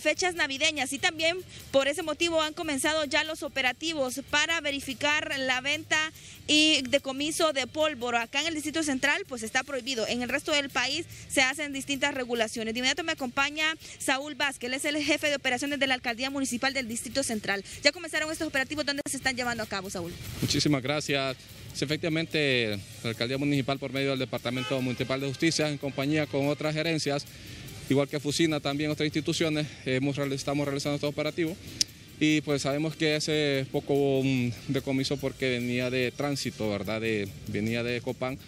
fechas navideñas y también por ese motivo han comenzado ya los operativos para verificar la venta y decomiso de pólvora. Acá en el Distrito Central pues está prohibido, en el resto del país se hacen distintas regulaciones. De inmediato me acompaña Saúl Vázquez, es el jefe de operaciones de la Alcaldía Municipal del Distrito Central. Ya comenzaron estos operativos, ¿dónde se están llevando a cabo, Saúl? Muchísimas gracias. Efectivamente, la Alcaldía Municipal por medio del Departamento Municipal de Justicia en compañía con otras gerencias, igual que Fusina, también otras instituciones, estamos realizando estos operativos y pues sabemos que hace poco hubo un decomiso porque venía de tránsito, ¿verdad? Venía de Copán,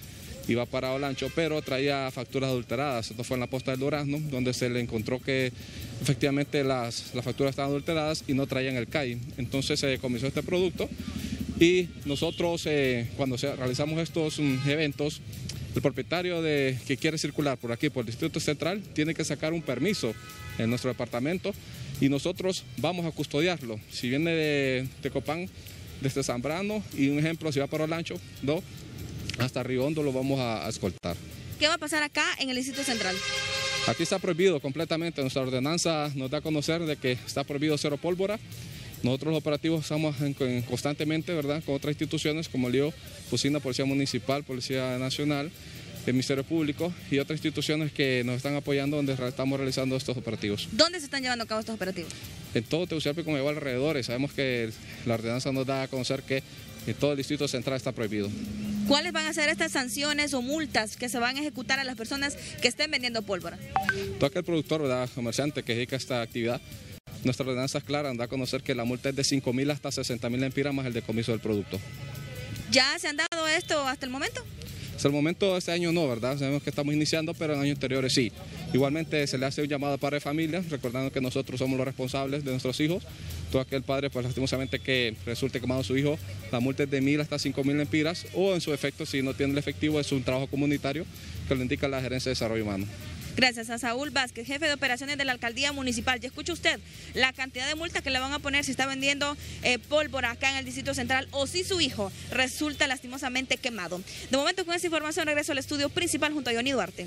iba para Olancho, pero traía facturas adulteradas. Esto fue en la posta del Durazno, donde se le encontró que efectivamente las facturas estaban adulteradas y no traían el CAI. Entonces se decomisó este producto y nosotros cuando realizamos estos eventos, el propietario que quiere circular por aquí, por el Distrito Central, tiene que sacar un permiso en nuestro departamento y nosotros vamos a custodiarlo. Si viene de Tecopán, desde Zambrano y un ejemplo, si va para Olancho, ¿no?, hasta Río Hondo lo vamos a escoltar. ¿Qué va a pasar acá en el Distrito Central? Aquí está prohibido completamente, nuestra ordenanza nos da a conocer de que está prohibido cero pólvora. Nosotros los operativos estamos constantemente, ¿verdad?, con otras instituciones como Lio, Fusina, Policía Municipal, Policía Nacional, el Ministerio Público y otras instituciones que nos están apoyando donde estamos realizando estos operativos. ¿Dónde se están llevando a cabo estos operativos? En todo Tegucigalpa y como igual alrededores. Sabemos que la ordenanza nos da a conocer que en todo el Distrito Central está prohibido. ¿Cuáles van a ser estas sanciones o multas que se van a ejecutar a las personas que estén vendiendo pólvora? Todo aquel productor, ¿verdad?, comerciante que dedica a esta actividad, nuestra ordenanza es clara, da a conocer que la multa es de 5.000 hasta 60.000 lempiras más el decomiso del producto. ¿Ya se han dado esto hasta el momento? Hasta el momento este año no, ¿verdad? Sabemos que estamos iniciando, pero en años anteriores sí. Igualmente se le hace un llamado a padres de familia, recordando que nosotros somos los responsables de nuestros hijos. Todo aquel padre, pues lastimosamente que resulte quemado su hijo, la multa es de 1.000 hasta 5.000 lempiras o en su efecto, si no tiene el efectivo, es un trabajo comunitario que lo indica la Gerencia de Desarrollo Humano. Gracias a Saúl Vázquez, jefe de operaciones de la Alcaldía Municipal. Ya escucha usted la cantidad de multas que le van a poner si está vendiendo pólvora acá en el Distrito Central o si su hijo resulta lastimosamente quemado. De momento, con esa información regreso al estudio principal junto a Johnny Duarte.